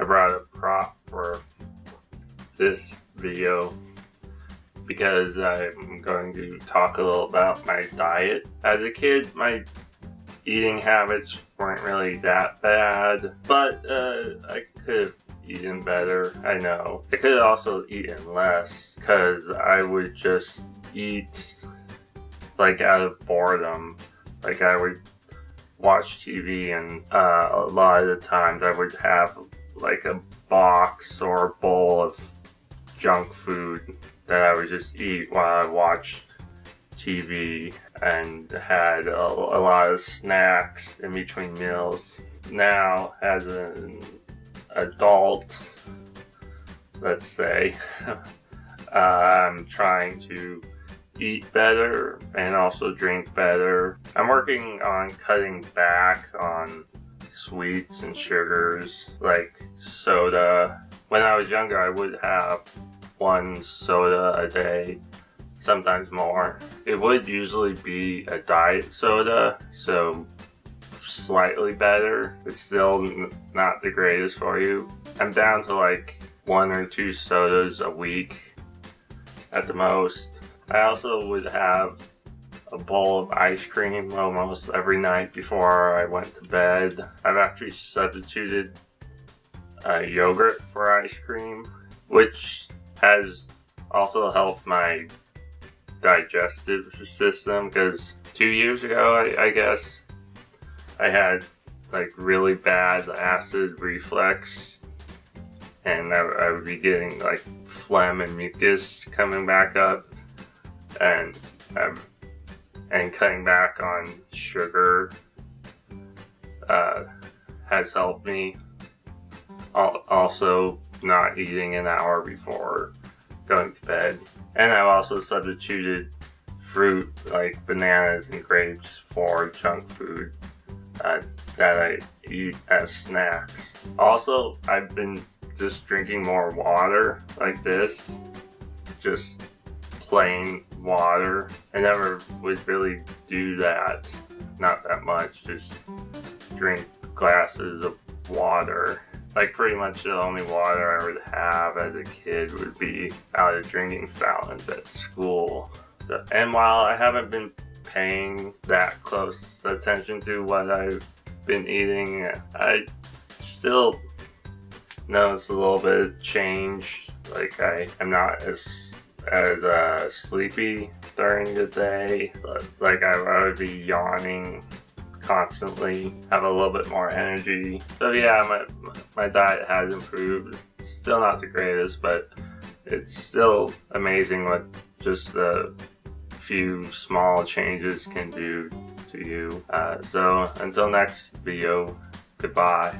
I brought a prop for this video because I'm going to talk a little about my diet. As a kid, my eating habits weren't really that bad, but I could have eaten better, I know. I could have also eaten less because I would just eat like out of boredom. Like I would watch TV and a lot of the times I would have like a box or a bowl of junk food that I would just eat while I watched TV, and had a lot of snacks in between meals. Now, as an adult, let's say, I'm trying to eat better and also drink better. I'm working on cutting back on sweets and sugars, like soda. When I was younger, I would have one soda a day, sometimes more. It would usually be a diet soda, so slightly better. It's still not the greatest for you. I'm down to like 1 or 2 sodas a week at the most. I also would have a bowl of ice cream almost every night before I went to bed. I've actually substituted yogurt for ice cream, which has also helped my digestive system, because 2 years ago, I guess, I had like really bad acid reflux, and I would be getting like phlegm and mucus coming back up, and cutting back on sugar has helped me. Also not eating an hour before going to bed. And I've also substituted fruit like bananas and grapes for junk food that I eat as snacks. Also, I've been just drinking more water like this, just plain water. I never would really do that, not that much, just drink glasses of water. Like pretty much the only water I would have as a kid would be out of drinking fountains at school. And while I haven't been paying that close attention to what I've been eating, I still notice a little bit of change. Like I am not as sleepy during the day. Like I would be yawning constantly, have a little bit more energy. So yeah, my diet has improved. Still not the greatest, but it's still amazing what just a few small changes can do to you. So until next video, goodbye.